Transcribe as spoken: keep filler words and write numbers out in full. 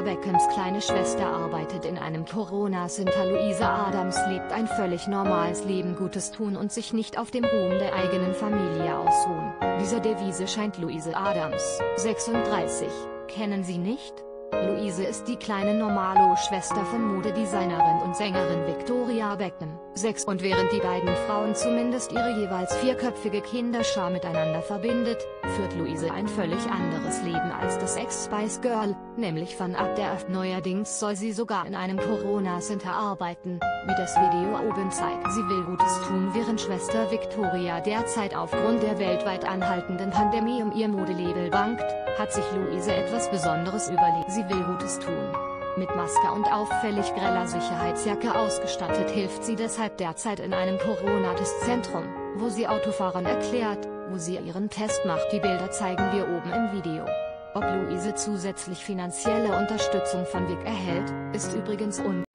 Victoria Beckhams kleine Schwester arbeitet in einem Corona-Center. Louise Adams lebt ein völlig normales Leben, Gutes tun und sich nicht auf dem Ruhm der eigenen Familie ausruhen. Diese Devise scheint Louise Adams, sechsunddreißig, kennen Sie nicht? Louise ist die kleine Normalo-Schwester von Modedesignerin und Sängerin Victoria Beckham, sechs, und während die beiden Frauen zumindest ihre jeweils vierköpfige Kinderschar miteinander verbindet, führt Louise ein völlig anderes Leben als das Ex-Spice Girl, nämlich von ab der F. Neuerdings soll sie sogar in einem Corona-Center arbeiten, wie das Video oben zeigt. Sie will Gutes tun, während Schwester Victoria derzeit aufgrund der weltweit anhaltenden Pandemie um ihr Modelabel bangt, hat sich Louise etwas Besonderes überlegt. Sie will Gutes tun. Mit Maske und auffällig greller Sicherheitsjacke ausgestattet hilft sie deshalb derzeit in einem Corona-Testzentrum, wo sie Autofahrern erklärt, wo sie ihren Test macht. Die Bilder zeigen wir oben im Video. Ob Louise zusätzlich finanzielle Unterstützung von Vic erhält, ist übrigens unklar.